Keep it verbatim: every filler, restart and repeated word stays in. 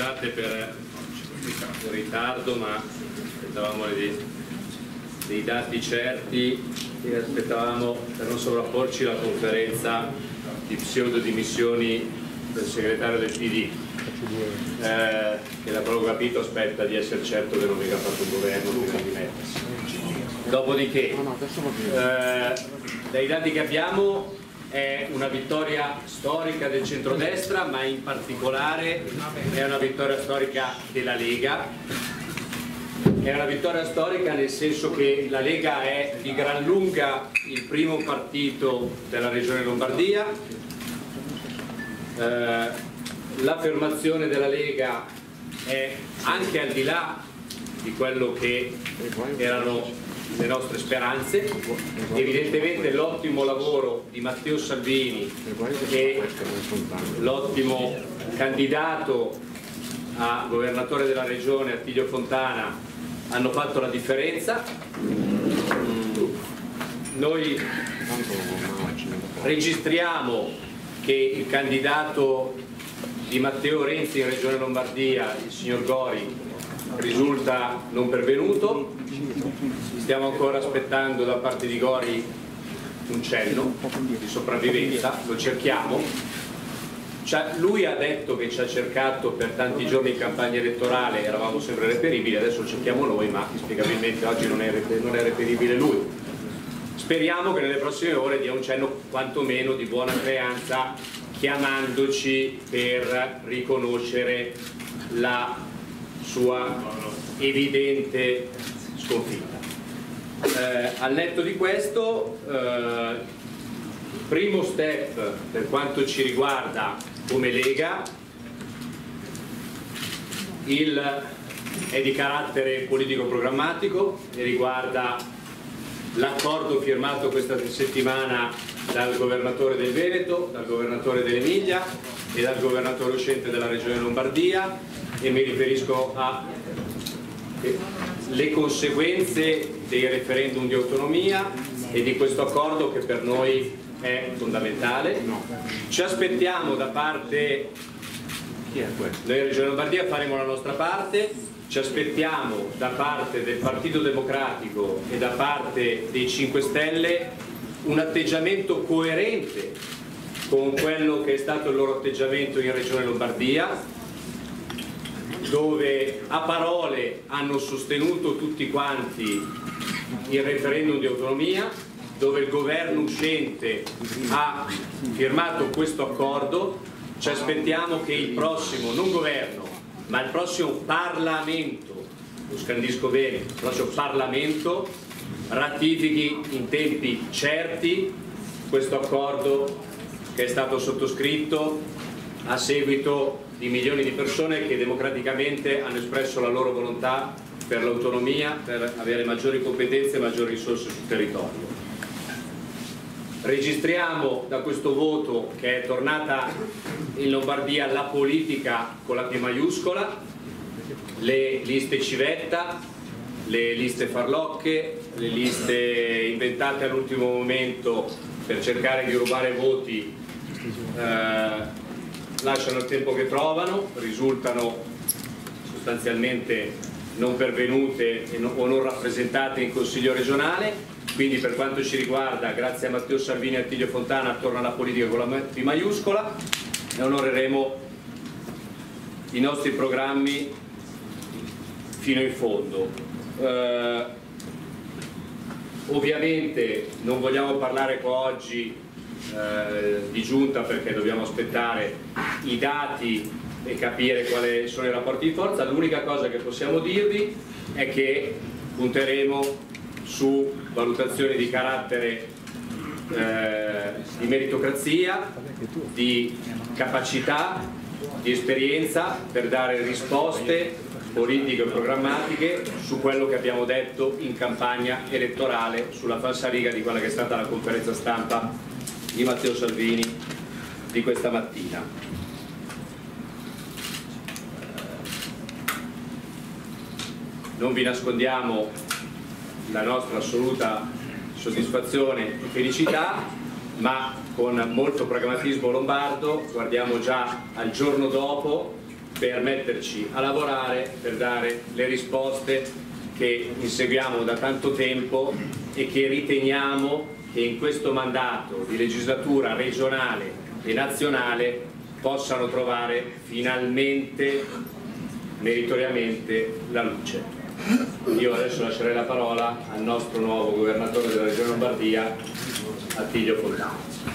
scusate per il ritardo, ma aspettavamo dei, dei dati certi e aspettavamo, per non sovrapporci, la conferenza di pseudodimissioni del segretario del P D, eh, che da quello che ho capito aspetta di essere certo che non venga fatto un governo prima di mettersi. Dopodiché, eh, dai dati che abbiamo, è una vittoria storica del centrodestra, ma in particolare è una vittoria storica della Lega. È una vittoria storica nel senso che la Lega è di gran lunga il primo partito della regione Lombardia. Eh, l'affermazione della Lega è anche al di là di quello che erano le nostre speranze. Evidentemente l'ottimo lavoro di Matteo Salvini, che l'ottimo candidato a governatore della regione Attilio Fontana, hanno fatto la differenza. Noi registriamo che il candidato di Matteo Renzi in regione Lombardia, il signor Gori, risulta non pervenuto. Stiamo ancora aspettando da parte di Gori un cenno di sopravvivenza, lo cerchiamo. Lui ha detto che ci ha cercato per tanti giorni in campagna elettorale, eravamo sempre reperibili, adesso lo cerchiamo noi, ma inspiegabilmente oggi non è reperibile lui. Speriamo che nelle prossime ore dia un cenno quantomeno di buona creanza, chiamandoci per riconoscere la sua evidente sconfitta. Eh, al netto di questo, eh, il primo step per quanto ci riguarda come Lega il, è di carattere politico-programmatico e riguarda l'accordo firmato questa settimana dal governatore del Veneto, dal governatore dell'Emilia e dal governatore uscente della regione Lombardia, e mi riferisco alle conseguenze dei referendum di autonomia e di questo accordo che per noi è fondamentale. Ci aspettiamo da parte, noi Regione Lombardia faremo la nostra parte, ci aspettiamo da parte del Partito Democratico e da parte dei cinque Stelle un atteggiamento coerente con quello che è stato il loro atteggiamento in Regione Lombardia, dove a parole hanno sostenuto tutti quanti il referendum di autonomia, dove il governo uscente ha firmato questo accordo. Ci aspettiamo che il prossimo, non governo, ma il prossimo Parlamento, lo scandisco bene, il prossimo Parlamento ratifichi in tempi certi questo accordo che è stato sottoscritto a seguito di milioni di persone che democraticamente hanno espresso la loro volontà per l'autonomia, per avere maggiori competenze e maggiori risorse sul territorio. Registriamo da questo voto che è tornata in Lombardia la politica con la P maiuscola, le liste civetta, le liste farlocche, le liste inventate all'ultimo momento per cercare di rubare voti, eh, lasciano il tempo che trovano, risultano sostanzialmente non pervenute o non rappresentate in Consiglio regionale. Quindi per quanto ci riguarda, grazie a Matteo Salvini e a Attilio Fontana, torna la politica con la P maiuscola e onoreremo i nostri programmi fino in fondo. Eh, ovviamente non vogliamo parlare qua oggi Eh, di giunta, perché dobbiamo aspettare i dati e capire quali sono i rapporti di forza. L'unica cosa che possiamo dirvi è che punteremo su valutazioni di carattere eh, di meritocrazia, di capacità, di esperienza, per dare risposte politiche e programmatiche su quello che abbiamo detto in campagna elettorale, sulla falsariga di quella che è stata la conferenza stampa di Matteo Salvini di questa mattina. Non vi nascondiamo la nostra assoluta soddisfazione e felicità, ma con molto pragmatismo lombardo guardiamo già al giorno dopo per metterci a lavorare, per dare le risposte che inseguiamo da tanto tempo e che riteniamo che in questo mandato di legislatura regionale e nazionale possano trovare finalmente, meritoriamente, la luce. Io adesso lascerei la parola al nostro nuovo governatore della Regione Lombardia, Attilio Fontana.